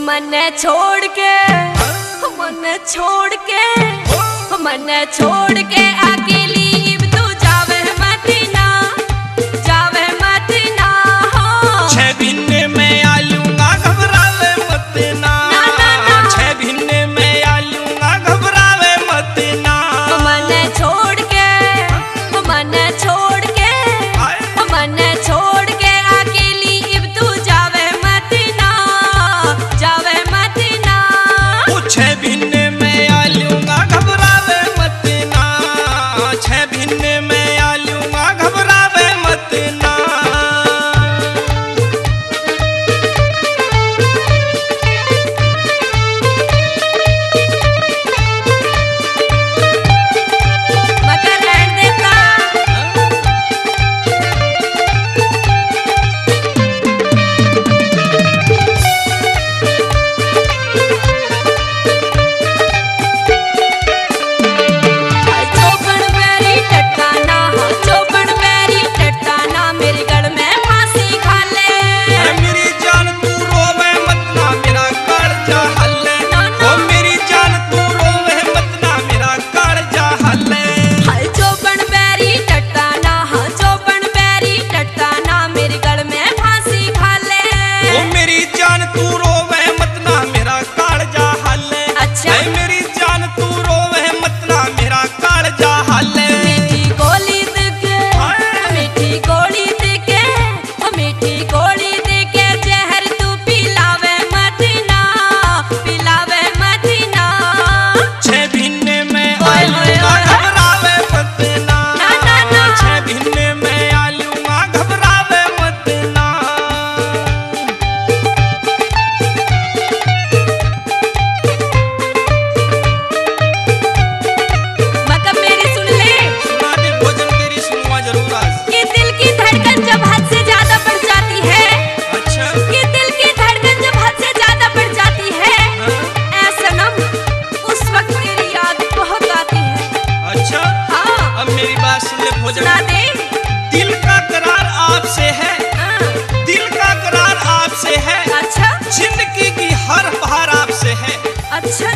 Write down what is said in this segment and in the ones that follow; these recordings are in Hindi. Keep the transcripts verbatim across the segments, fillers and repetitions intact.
मने छोड़ के मने छोड़ के मने छोड़ के अकेली तू जावे मतना जावे मतना हो। छह महीने में आ लूंगा घबरावे मतना, छह महीने में आ लूंगा घबरावे मतना। मने छोड़ के मने छोड़ के मने छोड़ के अकेली तू जावे मतना जावे मतना। छह महीने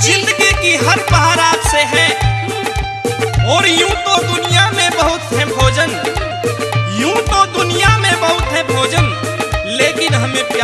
जिंदगी की हर बहार आपसे है। और यूं तो दुनिया में बहुत है भोजन, यूं तो दुनिया में बहुत है भोजन, लेकिन हमें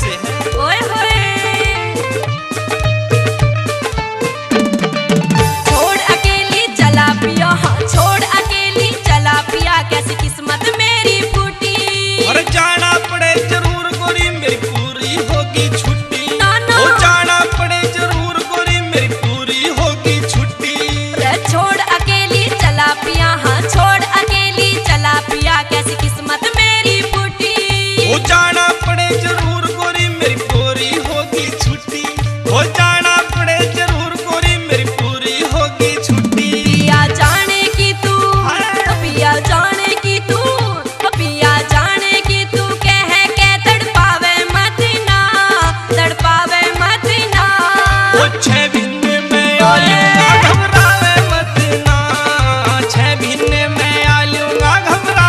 से है। ओए होए छोड़ अकेली चला पिया, हाँ छोड़ अकेली चला पिया, कैसी किस्मत मेरी फूटी। और जाना पड़े जरूर गोरी मेरी पूरी होगी छुट्टी, और जाना पड़े जरूर कैसी किस्मत मेरी फूटी। हो जाना पड़े जरूर गोरी मेरी पूरी होगी छुट्टी, हो जाना पड़े जरूर गोरी मेरी पूरी होगी छुट्टी। पिया जाने की तू पिया जाने की तू पिया जाने की तू कह के तड़पावे मतना तड़पावे मतना। हो छह महीने में आ लूंगा घबरावे मतना, छह महीने में आ लूंगा घबरावे।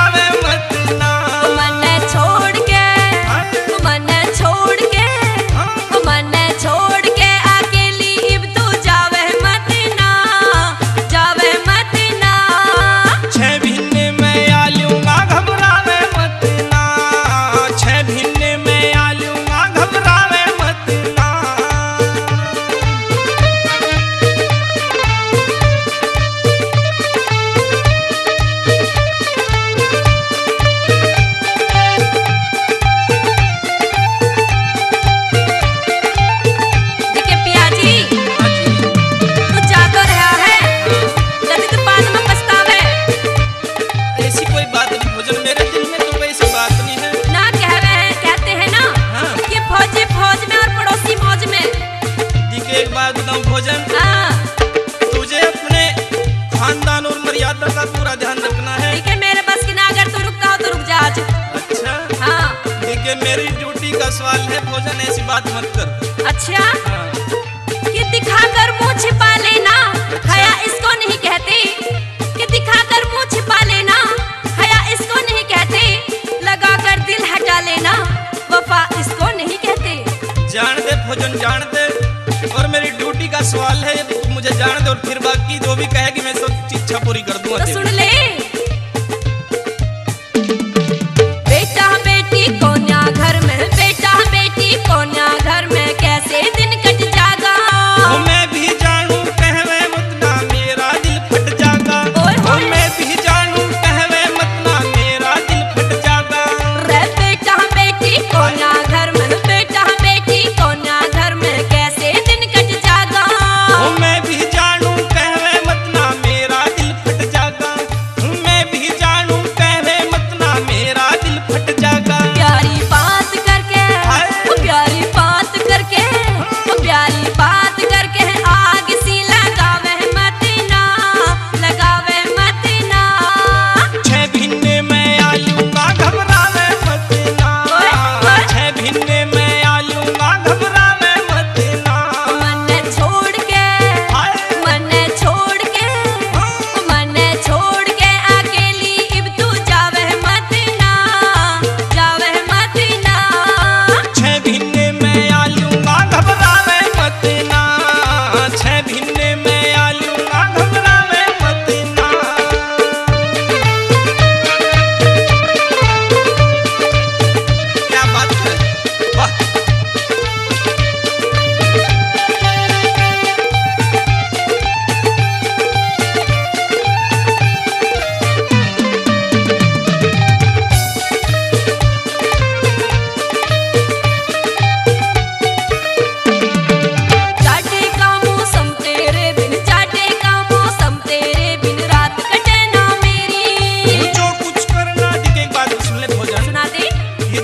मेरी ड्यूटी का सवाल है भोजन, ऐसी बात मत कर। अच्छा हाँ। कि दिखाकर मुंह छिपा लेना अच्छा। हया इसको नहीं कहते कि दिखाकर मुंह छिपा लेना, हया इसको नहीं कहते, लगाकर दिल हटा लेना, वफा इसको नहीं कहते। जान दे भोजन आप जान दे, और मेरी ड्यूटी का सवाल है तो मुझे जान दे, और फिर बाकी जो भी कहेगी मैं सब इच्छा पूरी कर दूंगा। तो सुन ले बेटा बेटी कोन्या घर में, बेटा बेटी कोन्या घर में कैसे दिन कट जागा। ओ मैं भी जानू कहवे मतना मेरा दिल फट जागा, और मैं भी जानू कहवे मतना मेरा दिल फट जागा। रे बेटा बेटी कोन्या घर में,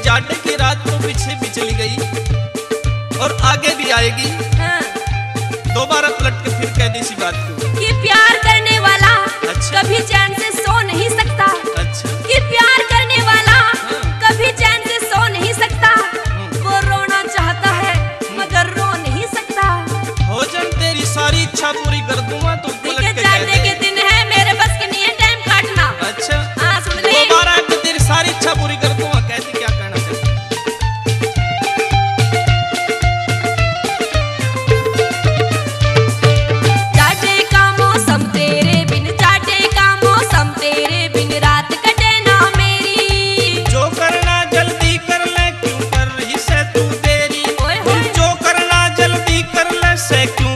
जाटे की रात तो पीछे भी चली गई और आगे भी आएगी। हाँ। दोबारा पलट के फिर कह दी सी बात को कि प्यार करने वाला अच्छा। कभी चैन से सो नहीं सकता। अच्छा। कि प्यार करने वाला हाँ। कभी चैन से सो नहीं सकता। हाँ। वो रोना चाहता है मगर रो नहीं सकता। हो जान तेरी सारी इच्छा पूरी कर दूंगा। तो पलट के जाने के दिन है, मेरे बस के नहीं है टाइम काटना। अच्छा हाँ सुन ले, दोबारा तेरी सारी इच्छा पूरी कर दूंगा। कहती क्या Thank you।